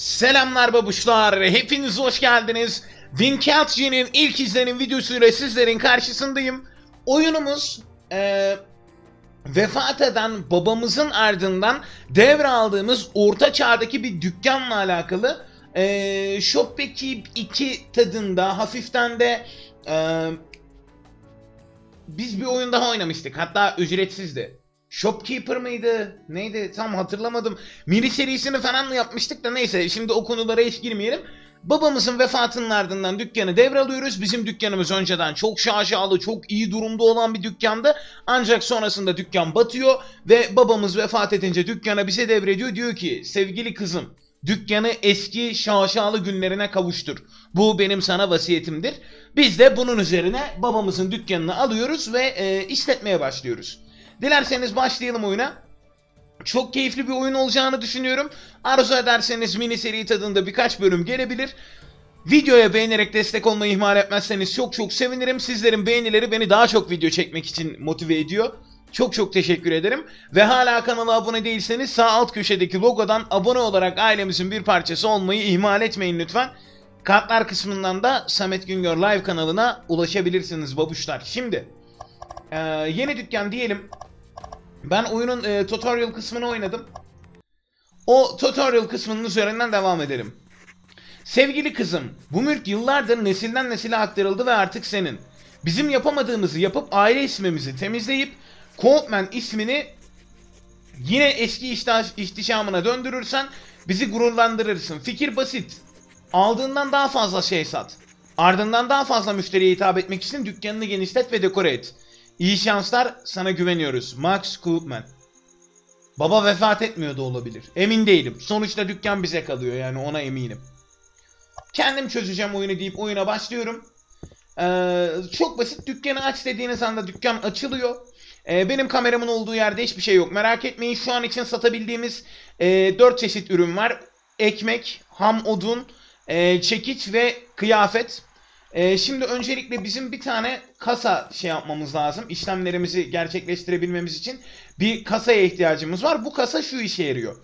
Selamlar babuşlar, hepiniz hoş geldiniz. Winkeltje'nin ilk izlenim videosuyla sizlerin karşısındayım. Oyunumuz vefat eden babamızın ardından devraldığımız orta çağdaki bir dükkanla alakalı. Shopkeeper 2 tadında, hafiften de biz bir oyun daha oynamıştık, hatta ücretsizdi. Shopkeeper mıydı? Neydi? Tam hatırlamadım. Mini serisini falan mı yapmıştık da neyse, şimdi o konulara hiç girmeyelim. Babamızın vefatının ardından dükkanı devralıyoruz. Bizim dükkanımız önceden çok şaşalı, çok iyi durumda olan bir dükkandı. Ancak sonrasında dükkan batıyor ve babamız vefat edince dükkanı bize devrediyor. Diyor ki, sevgili kızım, dükkanı eski şaşalı günlerine kavuştur. Bu benim sana vasiyetimdir. Biz de bunun üzerine babamızın dükkanını alıyoruz ve işletmeye başlıyoruz. Dilerseniz başlayalım oyuna. Çok keyifli bir oyun olacağını düşünüyorum. Arzu ederseniz mini seri tadında birkaç bölüm gelebilir. Videoya beğenerek destek olmayı ihmal etmezseniz çok çok sevinirim. Sizlerin beğenileri beni daha çok video çekmek için motive ediyor. Çok çok teşekkür ederim. Ve hala kanala abone değilseniz sağ alt köşedeki logodan abone olarak ailemizin bir parçası olmayı ihmal etmeyin lütfen. Kartlar kısmından da Samed Güngör Live kanalına ulaşabilirsiniz babuşlar. Şimdi yeni dükkan diyelim. Ben oyunun tutorial kısmını oynadım. O tutorial kısmının üzerinden devam edelim. Sevgili kızım, bu mülk yıllardır nesilden nesile aktarıldı ve artık senin. Bizim yapamadığımızı yapıp aile ismimizi temizleyip Koopman ismini yine eski ihtişamına döndürürsen bizi gururlandırırsın. Fikir basit. Aldığından daha fazla şey sat. Ardından daha fazla müşteriye hitap etmek için dükkanını genişlet ve dekore et. İyi şanslar, sana güveniyoruz. Max Kuhlman. Baba vefat etmiyor da olabilir. Emin değilim. Sonuçta dükkan bize kalıyor, yani ona eminim. Kendim çözeceğim oyunu deyip oyuna başlıyorum. Çok basit, dükkanı aç dediğiniz anda dükkan açılıyor. Benim kameramın olduğu yerde hiçbir şey yok. Merak etmeyin, şu an için satabildiğimiz 4 çeşit ürün var. Ekmek, ham odun, çekiç ve kıyafet. Şimdi öncelikle bizim bir tane kasa yapmamız lazım. İşlemlerimizi gerçekleştirebilmemiz için bir kasaya ihtiyacımız var. Bu kasa şu işe yarıyor.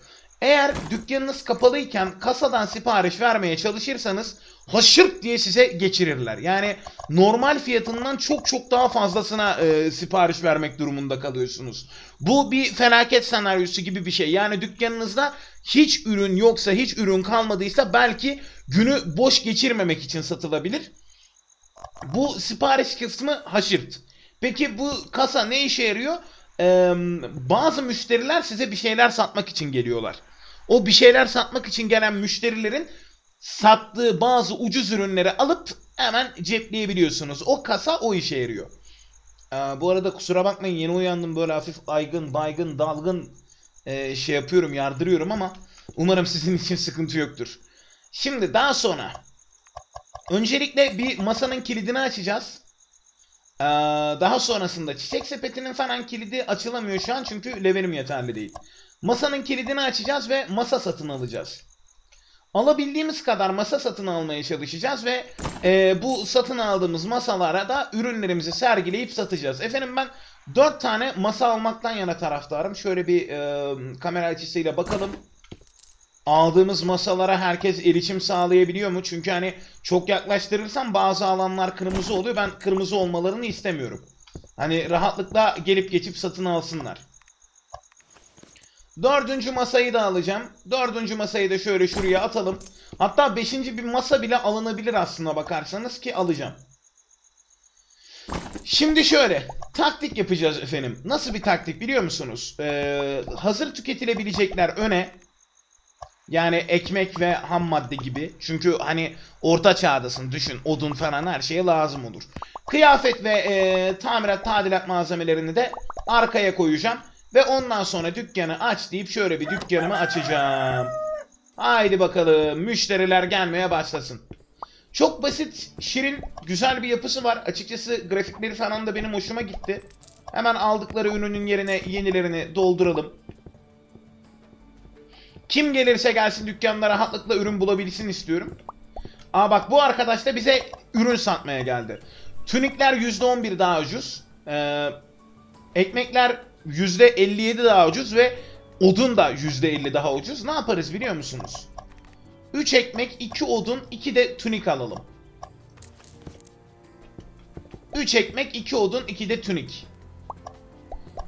Eğer dükkanınız kapalıyken kasadan sipariş vermeye çalışırsanız haşırt diye size geçirirler. Yani normal fiyatından çok çok daha fazlasına sipariş vermek durumunda kalıyorsunuz. Bu bir felaket senaryosu gibi bir şey. Yani dükkanınızda hiç ürün yoksa, hiç ürün kalmadıysa belki günü boş geçirmemek için satılabilir. Bu sipariş kısmı haşırt. Peki bu kasa ne işe yarıyor? Bazı müşteriler size bir şeyler satmak için geliyorlar. O bir şeyler satmak için gelen müşterilerin sattığı bazı ucuz ürünleri alıp hemen cepleyebiliyorsunuz. O kasa o işe yarıyor. Bu arada kusura bakmayın, yeni uyandım, böyle hafif aygın, baygın, dalgın yapıyorum, yardırıyorum ama umarım sizin için sıkıntı yoktur. Şimdi daha sonra öncelikle bir masanın kilidini açacağız. Daha sonrasında çiçek sepetinin falan kilidi açılamıyor şu an çünkü levelim yeterli değil. Masanın kilidini açacağız ve masa satın alacağız. Alabildiğimiz kadar masa satın almaya çalışacağız ve bu satın aldığımız masalara da ürünlerimizi sergileyip satacağız. Efendim, ben 4 tane masa almaktan yana taraftarım. Şöyle bir kamera açısıyla bakalım. Aldığımız masalara herkes erişim sağlayabiliyor mu? Çünkü hani çok yaklaştırırsam bazı alanlar kırmızı oluyor. Ben kırmızı olmalarını istemiyorum. Hani rahatlıkla gelip geçip satın alsınlar. 4. masayı da alacağım. 4. masayı da şöyle şuraya atalım. Hatta 5. bir masa bile alınabilir aslına bakarsanız, ki alacağım. Şimdi şöyle taktik yapacağız efendim. Nasıl bir taktik biliyor musunuz? Hazır tüketilebilecekler öne. Yani ekmek ve ham madde gibi. Çünkü hani orta çağdasın, düşün, odun falan her şeye lazım olur. Kıyafet ve tamirat tadilat malzemelerini de arkaya koyacağım. Ve ondan sonra dükkanı aç deyip şöyle bir dükkanımı açacağım. Haydi bakalım, müşteriler gelmeye başlasın. Çok basit, şirin, güzel bir yapısı var. Açıkçası grafikleri falan da benim hoşuma gitti. Hemen aldıkları ürünün yerine yenilerini dolduralım. Kim gelirse gelsin dükkanda rahatlıkla ürün bulabilsin istiyorum. Aa bak, bu arkadaş da bize ürün satmaya geldi. Tünikler %11 daha ucuz. Ekmekler %57 daha ucuz ve odun da %50 daha ucuz. Ne yaparız biliyor musunuz? 3 ekmek, 2 odun, 2 de tünik alalım. 3 ekmek, 2 odun, 2 de tünik.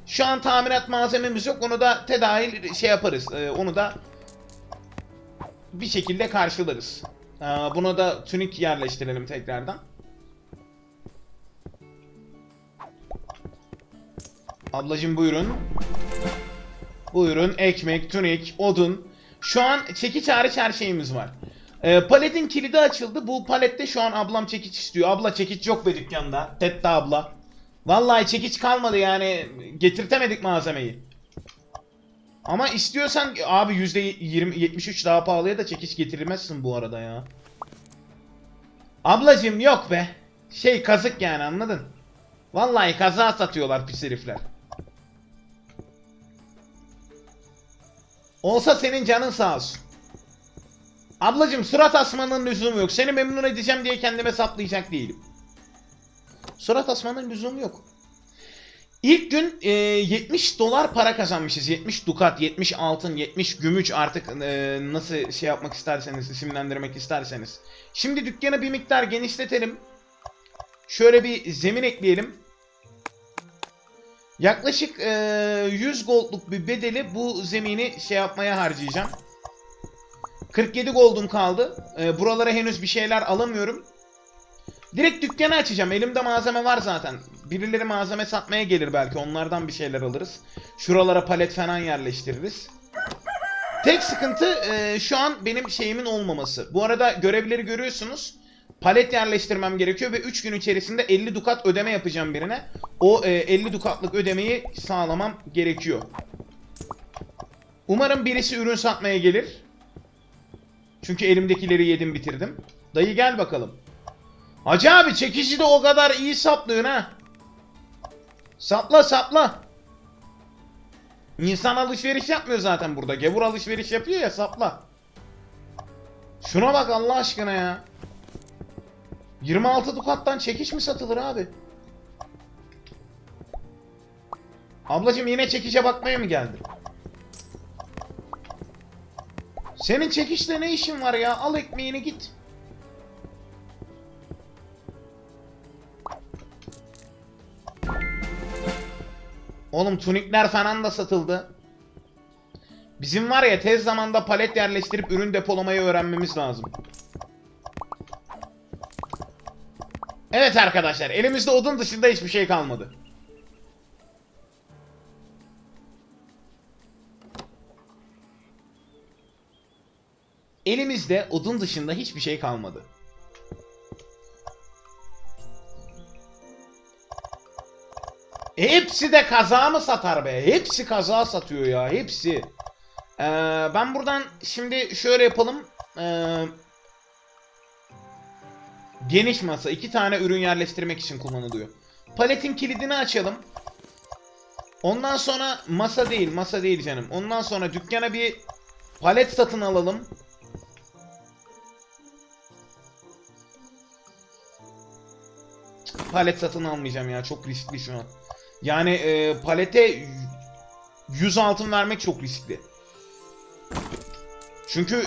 Şu an tamirat malzememiz yok. Onu da tedahil şey yaparız. Onu da bir şekilde karşılarız. Buna da tünik yerleştirelim tekrardan. Ablacım buyurun. Buyurun ekmek, tünik, odun. Şu an çekiç hariç her şeyimiz var. Paletin kilidi açıldı. Bu palette şu an ablam çekiç istiyor. Abla çekiç yok be dükkanda. Tetta abla. Vallahi çekiç kalmadı yani. Getirtemedik malzemeyi. Ama istiyorsan abi %73 daha pahalıya da çekiç getirilmezsin bu arada ya. Ablacım yok be. Şey kazık yani anladın. Vallahi kaza satıyorlar pis herifler. Olsa senin canın sağ olsun. Ablacım surat asmanın lüzumu yok. Seni memnun edeceğim diye kendime saplayacak değilim. Surat asmanın lüzumu yok. İlk gün 70 dolar para kazanmışız. 70 dukat, 70 altın, 70 gümüş artık nasıl şey yapmak isterseniz, isimlendirmek isterseniz. Şimdi dükkanı bir miktar genişletelim. Şöyle bir zemin ekleyelim. Yaklaşık 100 gold'luk bir bedeli bu zemini şey yapmaya harcayacağım. 47 gold'um kaldı. Buralara henüz bir şeyler alamıyorum. Direkt dükkanı açacağım. Elimde malzeme var zaten. Birileri malzeme satmaya gelir belki. Onlardan bir şeyler alırız. Şuralara palet falan yerleştiririz. Tek sıkıntı şu an benim şeyimin olmaması. Bu arada görevleri görüyorsunuz. Palet yerleştirmem gerekiyor ve 3 gün içerisinde 50 dukat ödeme yapacağım birine. O 50 dukatlık ödemeyi sağlamam gerekiyor. Umarım birisi ürün satmaya gelir. Çünkü elimdekileri yedim bitirdim. Dayı gel bakalım. Hacı abi çekici de o kadar iyi saplıyorsun ha. Sapla sapla. İnsan alışveriş yapmıyor zaten burada. Gevur alışveriş yapıyor ya sapla. Şuna bak Allah aşkına ya. 26 dukattan çekiç mi satılır abi? Ablacım yine çekice bakmaya mı geldin? Senin çekişle ne işin var ya? Al ekmeğini git. Oğlum tunikler falan da satıldı. Bizim var ya tez zamanda palet yerleştirip ürün depolamayı öğrenmemiz lazım. Evet arkadaşlar elimizde odun dışında hiçbir şey kalmadı. Elimizde odun dışında hiçbir şey kalmadı. Hepsi de kaza mı satar be? Hepsi kaza satıyor ya hepsi. Ben buradan şimdi şöyle yapalım. Geniş masa. 2 tane ürün yerleştirmek için kullanılıyor. Paletin kilidini açalım. Ondan sonra masa değil. Masa değil canım. Ondan sonra dükkana bir palet satın alalım. Palet satın almayacağım ya. Çok riskli şu an. Yani palete 100 altın vermek çok riskli. Çünkü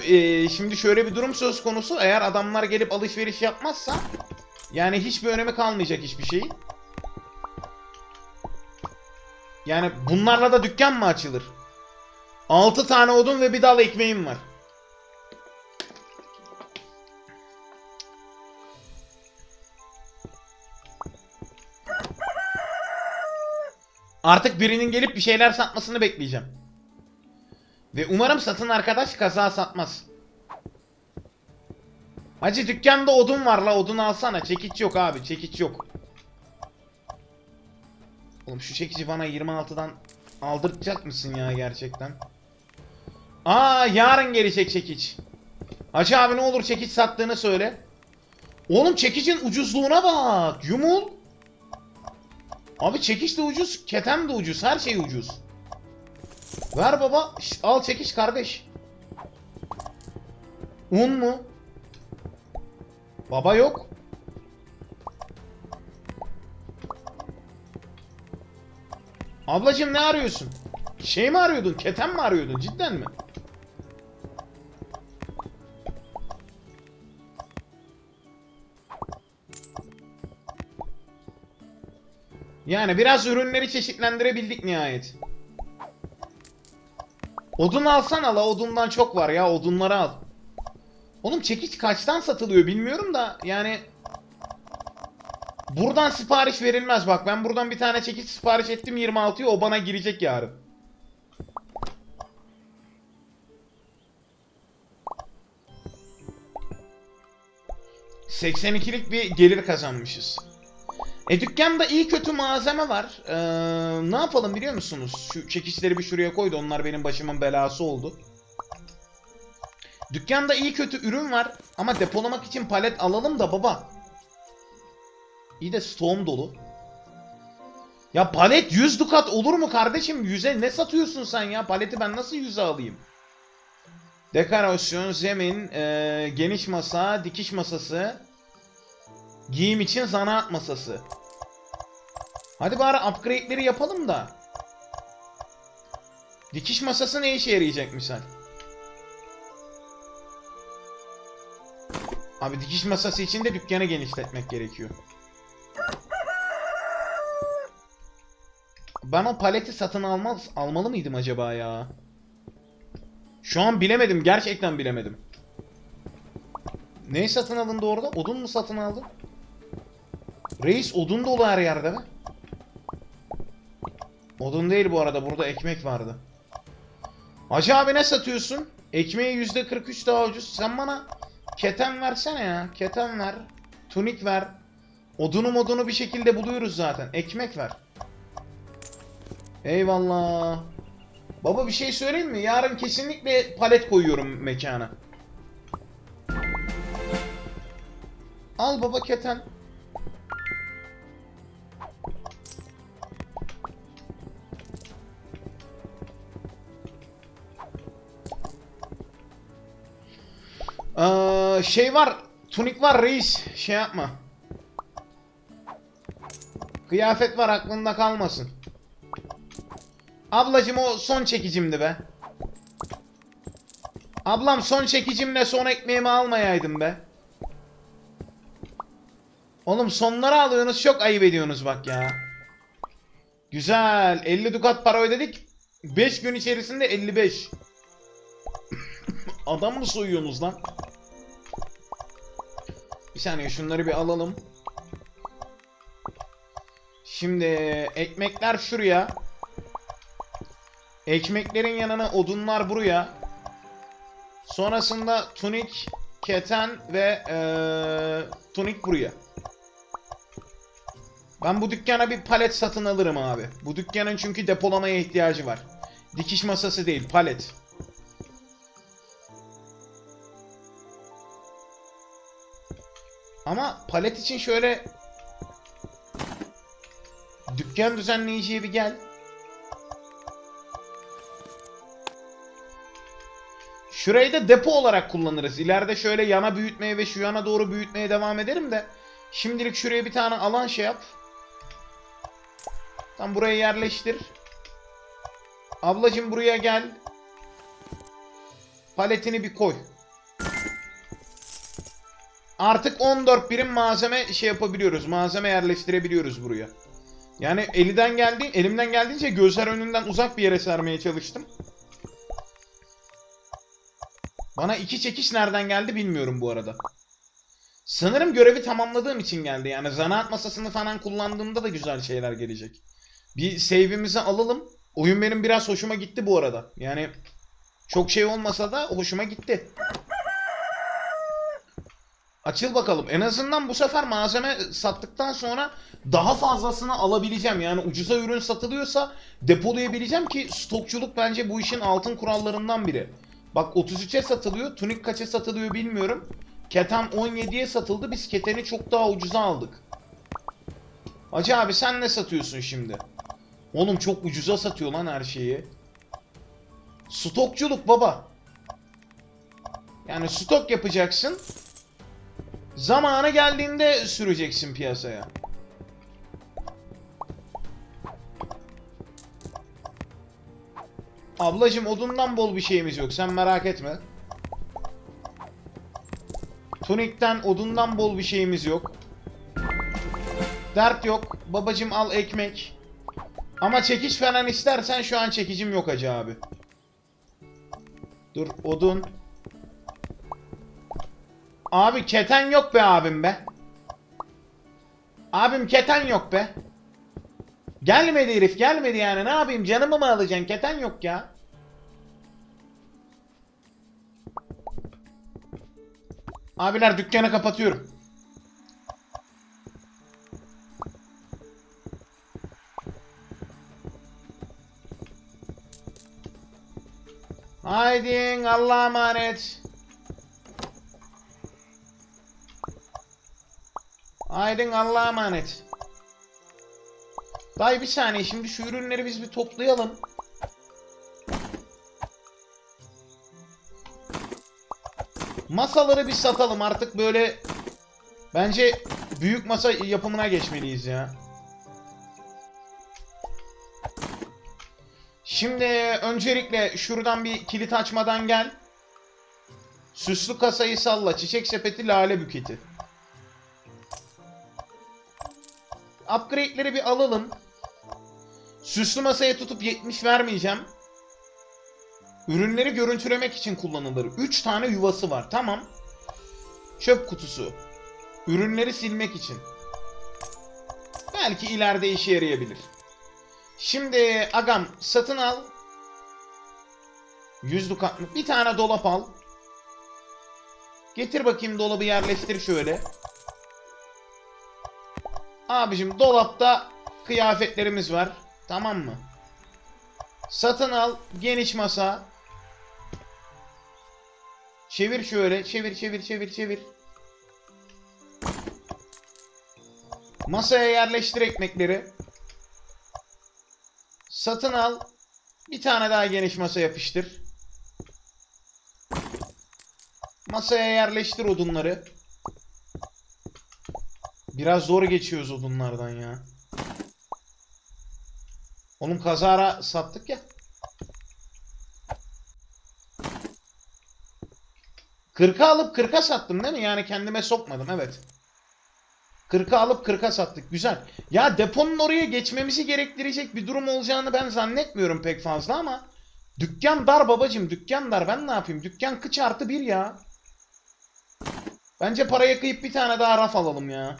şimdi şöyle bir durum söz konusu. Eğer adamlar gelip alışveriş yapmazsa yani hiçbir önemi kalmayacak hiçbir şeyi. Yani bunlarla da dükkan mı açılır? 6 tane odun ve bir dal ekmeğim var. Artık birinin gelip bir şeyler satmasını bekleyeceğim. Ve umarım satın arkadaş kaza satmaz. Hacı dükkanda odun var la odun alsana. Çekiç yok abi çekiç yok. Oğlum şu çekici bana 26'dan aldırtacak mısın ya gerçekten? Aa yarın gelecek çekiç. Hacı abi ne olur çekiç sattığını söyle. Oğlum çekicin ucuzluğuna bak. Yumul. Abi çekiç de ucuz. Ketem de ucuz. Her şey ucuz. Ver baba. Al çekiş kardeş. Un mu? Baba yok. Ablacığım ne arıyorsun? Şey mi arıyordun? Keten mi arıyordun? Cidden mi? Yani biraz ürünleri çeşitlendirebildik nihayet. Odun alsana la, odundan çok var ya, odunları al. Oğlum çekiç kaçtan satılıyor bilmiyorum da yani. Buradan sipariş verilmez bak, ben buradan bir tane çekiç sipariş ettim 26'ya, o bana girecek yarın. ...82'lik bir gelir kazanmışız. Dükkanda iyi kötü malzeme var. Ne yapalım biliyor musunuz? Şu çekiçleri bir şuraya koydu. Onlar benim başımın belası oldu. Dükkanda iyi kötü ürün var. Ama depolamak için palet alalım da baba. İyi de stoğum dolu. Ya palet 100 dukat olur mu kardeşim? 100'e ne satıyorsun sen ya? Paleti ben nasıl 100'e alayım? Dekorasyon, zemin, geniş masa, dikiş masası, giyim için zanaat masası. Hadi bari upgrade'leri yapalım da. Dikiş masası ne işe yarayacak misal? Abi dikiş masası için de dükkanı genişletmek gerekiyor. Ben o paleti satın almalı mıydım acaba ya? Şu an bilemedim. Gerçekten bilemedim. Neyi satın alındı orada? Odun mu satın aldın? Reis odun dolu her yerde mi? Odun değil bu arada. Burada ekmek vardı. Hacı abi ne satıyorsun? Ekmeği %43 daha ucuz. Sen bana keten versene ya. Keten ver. Tunik ver. Odunu modunu bir şekilde buluyoruz zaten. Ekmek ver. Eyvallah. Baba bir şey söyleyeyim mi? Yarın kesinlikle palet koyuyorum mekana. Al baba keten. Şey var. Tunik var reis. Şey yapma. Kıyafet var, aklında kalmasın. Ablacım o son çekicimdi be. Ablam son çekicimle son ekmeğimi almayaydım be. Oğlum sonları alıyorsunuz, çok ayıp ediyorsunuz bak ya. Güzel. 50 dukat para ödedik. 5 gün içerisinde 55. Adam mı soyuyorsunuz lan? Bir saniye şunları bir alalım. Şimdi ekmekler şuraya. Ekmeklerin yanına odunlar buraya. Sonrasında tunik, keten ve tunik buraya. Ben bu dükkana bir palet satın alırım abi. Bu dükkanın çünkü depolamaya ihtiyacı var. Dikiş masası değil, palet. Ama palet için şöyle... Dükkan düzenleyiciye bir gel. Şurayı da depo olarak kullanırız. İleride şöyle yana büyütmeye ve şu yana doğru büyütmeye devam ederim de. Şimdilik şuraya bir tane alan şey yap. Tam buraya yerleştir. Ablacım buraya gel. Paletini bir koy. Artık 14 birim malzeme şey yapabiliyoruz. Malzeme yerleştirebiliyoruz buraya. Yani elimden geldiğince gözler önünden uzak bir yere sermeye çalıştım. Bana 2 çekiş nereden geldi bilmiyorum bu arada. Sanırım görevi tamamladığım için geldi. Yani zanaat masasını falan kullandığımda da güzel şeyler gelecek. Bir save'imizi alalım. Oyun benim biraz hoşuma gitti bu arada. Yani çok şey olmasa da hoşuma gitti. Açıl bakalım. En azından bu sefer malzeme sattıktan sonra daha fazlasını alabileceğim. Yani ucuza ürün satılıyorsa depolayabileceğim ki stokçuluk bence bu işin altın kurallarından biri. Bak 33'e satılıyor. Tunik kaça satılıyor bilmiyorum. Keten 17'ye satıldı. Biz keteni çok daha ucuza aldık. Hacı abi sen ne satıyorsun şimdi? Oğlum çok ucuza satıyor lan her şeyi. Stokçuluk baba. Yani stok yapacaksın. Zamanı geldiğinde süreceksin piyasaya. Ablacım odundan bol bir şeyimiz yok. Sen merak etme. Tunik'ten odundan bol bir şeyimiz yok. Dert yok. Babacım al ekmek. Ama çekiç falan istersen şu an çekicim yok hacı abi. Dur odun. Abi keten yok be abim be. Abim keten yok be. Gelmedi herif, gelmedi yani. Ne yapayım, canımı mı alacaksın? Keten yok ya. Abiler dükkanı kapatıyorum. Haydi Allah'a emanet. Haydi Allah'a emanet. Dayı bir saniye, şimdi şu ürünleri biz bir toplayalım. Masaları bir satalım artık, böyle bence büyük masa yapımına geçmeliyiz ya. Şimdi öncelikle şuradan bir kilit açmadan gel. Süslü kasayı salla, çiçek sepeti, lale buketi. Upgrade'leri bir alalım. Süslü masaya tutup 70 vermeyeceğim. Ürünleri görüntülemek için kullanılır. 3 tane yuvası var. Tamam. Çöp kutusu. Ürünleri silmek için. Belki ileride işe yarayabilir. Şimdi agam satın al. 100 dukatlık bir tane dolap al. Getir bakayım, dolabı yerleştir şöyle. Abicim dolapta kıyafetlerimiz var. Tamam mı? Satın al. Geniş masa. Çevir şöyle. Çevir. Masaya yerleştir ekmekleri. Satın al. Bir tane daha geniş masa yapıştır. Masaya yerleştir odunları. Biraz zor geçiyoruz odunlardan ya. Oğlum kazara sattık ya. 40'a alıp 40'a sattım değil mi? Yani kendime sokmadım, evet. 40'a alıp 40'a sattık, güzel. Ya deponun oraya geçmemizi gerektirecek bir durum olacağını ben zannetmiyorum pek fazla ama. Dükkan dar babacım, dükkan dar, ben ne yapayım? Dükkan kıç artı bir ya. Bence paraya kıyıp bir tane daha raf alalım ya.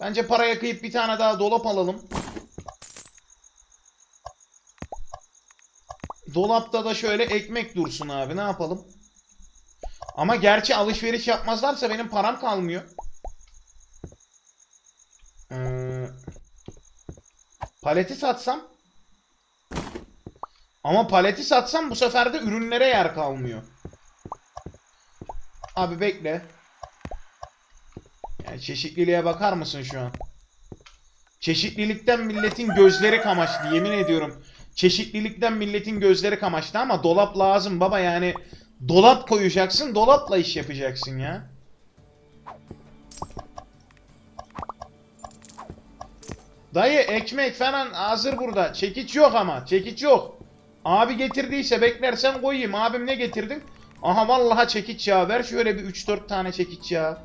Bence paraya kıyıp bir tane daha dolap alalım. Dolapta da şöyle ekmek dursun abi, ne yapalım? Ama gerçi alışveriş yapmazlarsa benim param kalmıyor. Paleti satsam. Ama paleti satsam bu sefer de ürünlere yer kalmıyor. Abi bekle. Yani çeşitliliğe bakar mısın şu an? Çeşitlilikten milletin gözleri kamaştı, yemin ediyorum. Çeşitlilikten milletin gözleri kamaştı ama dolap lazım baba, yani dolap koyacaksın, dolapla iş yapacaksın ya. Dayı ekmek falan hazır burada. Çekiç yok ama, çekiç yok. Abi getirdiyse beklersen koyayım. Abim ne getirdin? Aha vallahi çekiç ya, ver şöyle bir 3-4 tane çekiç ya.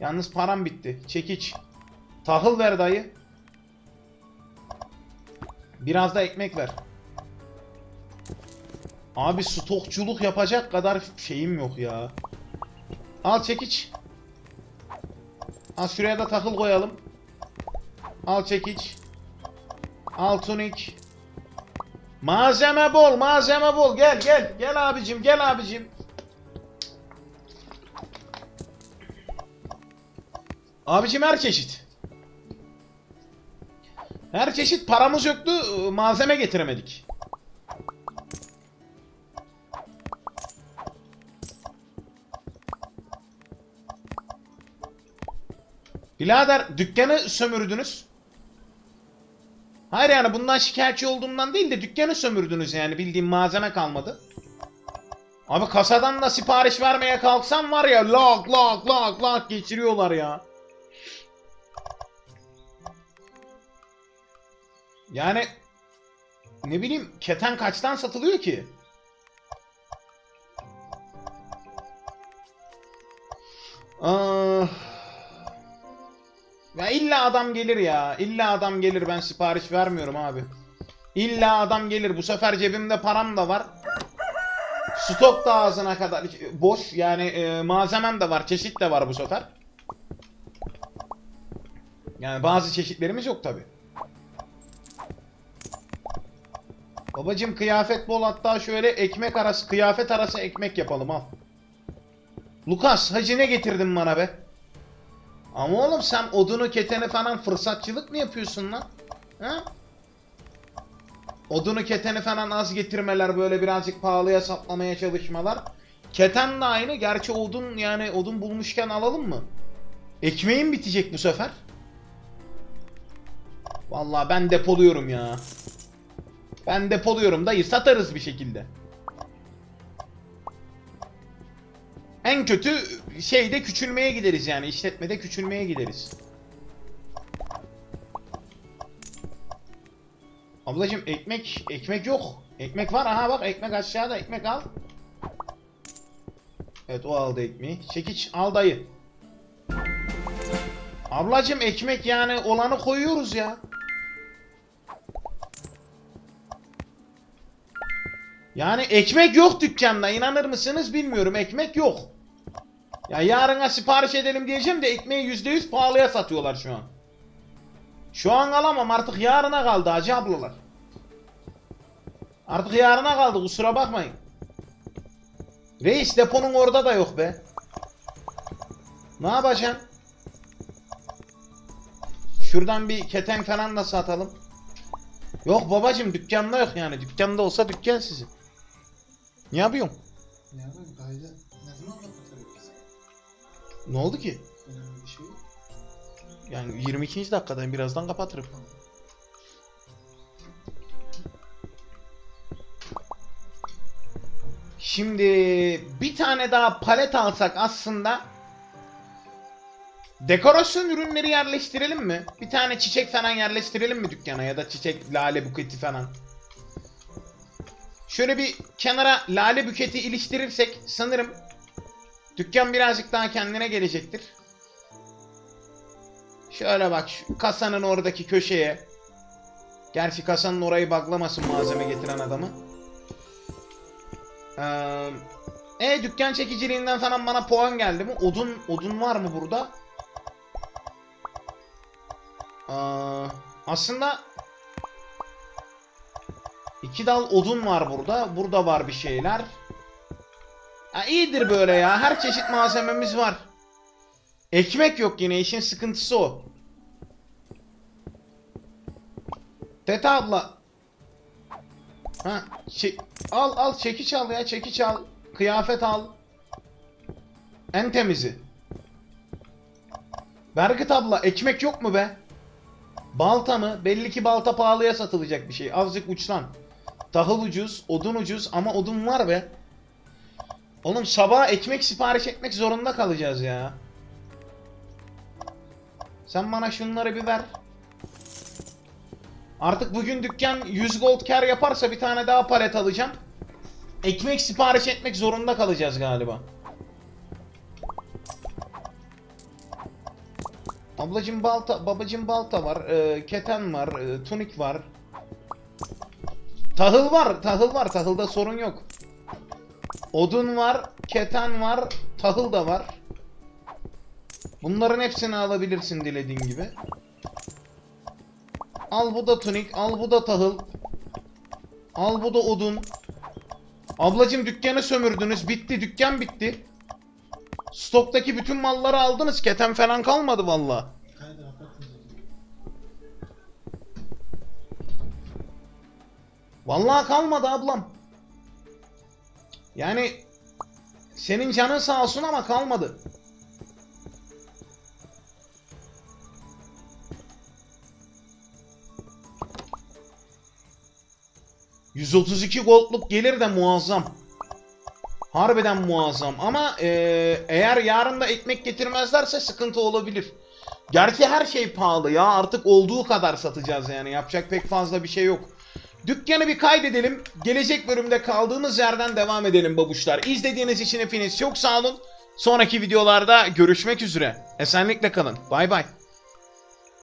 Yalnız param bitti. Çekiç. Tahıl ver dayı. Biraz da ekmek ver. Abi stokçuluk yapacak kadar şeyim yok ya. Al çekiç. Al şuraya da tahıl koyalım. Al çekiç. Al tunik. Malzeme bol, malzeme bol. Gel gel. Gel abicim, gel abicim. Abicim her çeşit. Her çeşit, paramız yoktu, malzeme getiremedik. Birader dükkanı sömürdünüz. Hayır yani bundan şikayetçi olduğumdan değil de dükkanı sömürdünüz yani, bildiğim malzeme kalmadı. Abi kasadan da sipariş vermeye kalksam var ya lak lak geçiriyorlar ya. Yani ne bileyim, keten kaçtan satılıyor ki? Ya illa adam gelir ya. İlla adam gelir. Ben sipariş vermiyorum abi. İlla adam gelir. Bu sefer cebimde param da var. Stok da ağzına kadar boş. Yani malzemem de var. Çeşit de var bu sefer. Yani bazı çeşitlerimiz yok tabi. Babacım kıyafet bol, hatta şöyle ekmek arası, kıyafet arası ekmek yapalım, al. Lukas, hacı ne getirdin bana be? Ama oğlum sen odunu keteni falan fırsatçılık mı yapıyorsun lan? Ha? Odunu keteni falan az getirmeler, böyle birazcık pahalıya satmaya çalışmalar. Keten de aynı, gerçi odun, yani odun bulmuşken alalım mı? Ekmeğin bitecek bu sefer. Vallahi ben depoluyorum ya. Ben depoluyorum dayı, satarız bir şekilde. En kötü şeyde küçülmeye gideriz yani, işletmede küçülmeye gideriz. Ablacığım ekmek yok. Ekmek var, aha bak ekmek aşağıda, ekmek al. Evet, o aldı ekmeği. Çekiç al dayı. Ablacığım ekmek, yani olanı koyuyoruz ya. Yani ekmek yok dükkanda, inanır mısınız bilmiyorum, ekmek yok. Ya yarına sipariş edelim diyeceğim de ekmeği %100 pahalıya satıyorlar şu an. Şu an alamam, artık yarına kaldı hacı ablalar. Artık yarına kaldı, kusura bakmayın. Reis deponun orada da yok be. Ne yapacağım? Şuradan bir keten falan da satalım. Yok babacım, dükkanda yok yani, dükkanda olsa dükkan sizin. Ne yapıyorsun? Ne yapayım kaydı. Ne oldu ki? Önemli bir şey yok. Yani 22. dakikadayım, birazdan kapatırım. Şimdi bir tane daha palet alsak aslında. Dekorasyon ürünleri yerleştirelim mi? Bir tane çiçek falan yerleştirelim mi dükkana, ya da çiçek, lale buketi falan. Şöyle bir kenara lale buketi iliştirirsek sanırım dükkan birazcık daha kendine gelecektir. Şöyle bak şu kasanın oradaki köşeye. Gerçi kasanın orayı buglamasın malzeme getiren adamı. Dükkan çekiciliğinden falan bana puan geldi mi? Odun var mı burada? Aslında 2 dal odun var burada. Burada var bir şeyler. Ya iyidir böyle ya. Her çeşit malzememiz var. Ekmek yok yine. İşin sıkıntısı o. Teta abla. Ha, al çekiç al ya. Çekiç al. Kıyafet al. En temizi. Berkut abla ekmek yok mu be? Balta mı? Belli ki balta pahalıya satılacak bir şey. Azıcık uçlan. Tahıl ucuz, odun ucuz ama odun var be. Oğlum sabah ekmek sipariş etmek zorunda kalacağız ya. Sen bana şunları bir ver. Artık bugün dükkan 100 gold kar yaparsa bir tane daha palet alacağım. Ekmek sipariş etmek zorunda kalacağız galiba. Ablacım balta, babacım balta var, keten var, tunik var. Tahıl var, tahılda sorun yok. Odun var, keten var, tahıl da var. Bunların hepsini alabilirsin dilediğin gibi. Al bu da tunik, al bu da tahıl. Al bu da odun. Ablacım dükkanı sömürdünüz, bitti, dükkan bitti. Stoktaki bütün malları aldınız, keten falan kalmadı valla. Valla kalmadı ablam. Yani senin canın sağ olsun ama kalmadı. ...132 goldluk gelir de muazzam. Harbiden muazzam. Ama eğer yarın da ekmek getirmezlerse sıkıntı olabilir. Gerçi her şey pahalı ya. Artık olduğu kadar satacağız yani. Yapacak pek fazla bir şey yok. Dükkanı bir kaydedelim. Gelecek bölümde kaldığımız yerden devam edelim babuşlar. İzlediğiniz için hepiniz çok sağ olun. Sonraki videolarda görüşmek üzere. Esenlikle kalın. Bay bay.